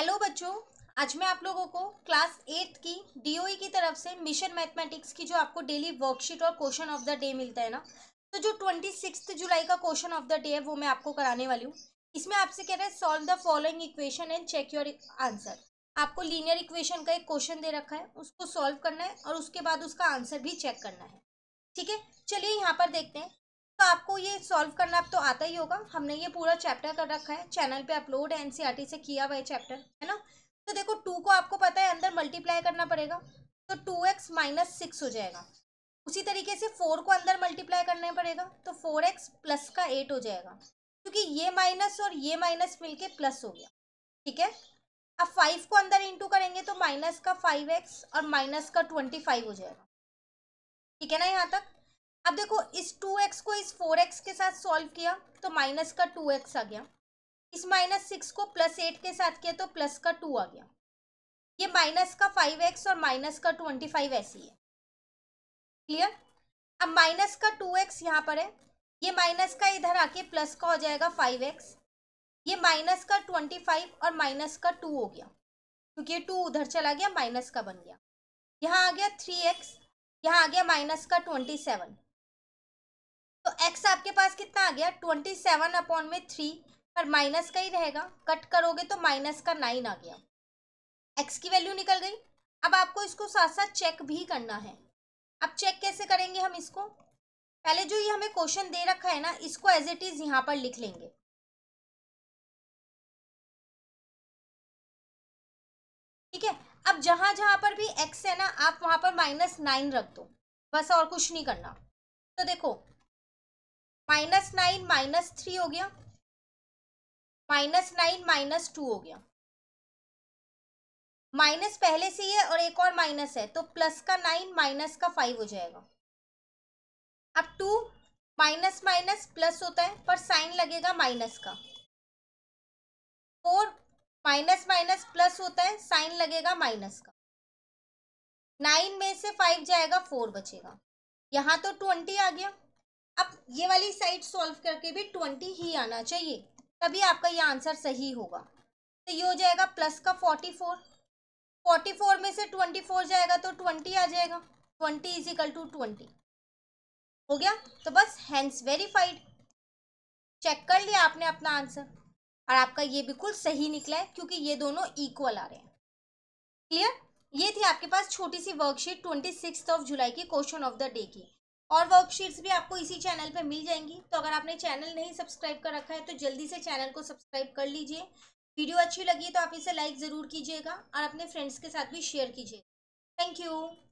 Hello बच्चों, आज मैं आप लोगों को क्लास 8 की डीओई की तरफ से मिशन मैथमेटिक्स की जो आपको डेली वर्कशीट और क्वेश्चन ऑफ द डे मिलता है ना, तो जो 26 जुलाई का क्वेश्चन ऑफ द डे है वो मैं आपको कराने वाली हूँ। इसमें आपसे कह रहा है solve the following equation and check your answer. आपको लीनियर इक्वेशन का एक क्वेश्चन दे रखा है, उसको सॉल्व करना है और उसके बाद उसका आंसर भी चेक करना है। ठीक है, चलिए यहाँ पर देखते हैं। तो आपको ये सॉल्व करना अब तो आता ही होगा, हमने ये पूरा चैप्टर कर रखा है, चैनल पे अपलोड है, एनसीईआरटी से किया हुआ है चैप्टर, है ना। तो देखो 2 को आपको पता है अंदर मल्टीप्लाई करना पड़ेगा, तो 2x - 6 हो जाएगा। उसी तरीके से 4 को अंदर मल्टीप्लाई करना पड़ेगा, तो 4x + 8 हो जाएगा, क्योंकि ये माइनस और ये माइनस मिलके प्लस हो गया। ठीक है, अब 5 को अंदर इंटू करेंगे तो -5x और -25 हो जाएगा। ठीक है ना, यहाँ तक। अब देखो इस 2x को इस 4x के साथ सॉल्व किया तो -2x आ गया, इस -6 को +8 के साथ किया तो +2 आ गया। ये -5x और -25 ऐसी है, क्लियर। अब -2x यहाँ पर है, ये - इधर आके + हो जाएगा 5x, ये -25 और -2 हो गया, क्योंकि ये 2 उधर चला गया - बन गया। यहाँ आ गया 3x, यहाँ आ गया -27, तो x आपके पास कितना आ गया 27/3, पर माइनस का ही रहेगा, कट करोगे तो -9 आ गया, x की वैल्यू निकल गई। अब आपको इसको साथ साथ चेक भी करना है। अब चेक कैसे करेंगे हम इसको, पहले जो ये हमें क्वेश्चन दे रखा है ना, इसको एज इट इज यहाँ पर लिख लेंगे। ठीक है, अब जहाँ जहाँ पर भी x है ना, आप वहाँ पर -9 रख दो, बस और कुछ नहीं करना। तो देखो -9 - 3 हो गया, -9 - 2 हो गया, माइनस पहले से ही है और एक और माइनस है, तो +9 -5 हो जाएगा। अब 2 माइनस माइनस प्लस होता है, पर साइन लगेगा माइनस का। 4 माइनस माइनस प्लस होता है, साइन लगेगा माइनस का। 9 में से 5 जाएगा, 4 बचेगा। यहाँ तो 20 आ गया। अब ये वाली साइड सॉल्व करके भी 20 ही आना चाहिए, तभी आपका ये आंसर सही होगा। तो ये हो जाएगा +44, 44 में से 24 जाएगा तो 20 आ जाएगा, 20 = 20 हो गया। तो बस हैंस वेरीफाइड, चेक कर लिया आपने अपना आंसर, और आपका ये बिल्कुल सही निकला है, क्योंकि ये दोनों इक्वल आ रहे हैं। क्लियर, ये थी आपके पास छोटी सी वर्कशीट 26 जुलाई की क्वेश्चन ऑफ द डे की। और वर्कशीट्स भी आपको इसी चैनल पे मिल जाएंगी, तो अगर आपने चैनल नहीं सब्सक्राइब कर रखा है तो जल्दी से चैनल को सब्सक्राइब कर लीजिए। वीडियो अच्छी लगी तो आप इसे लाइक ज़रूर कीजिएगा और अपने फ्रेंड्स के साथ भी शेयर कीजिएगा। Thank you.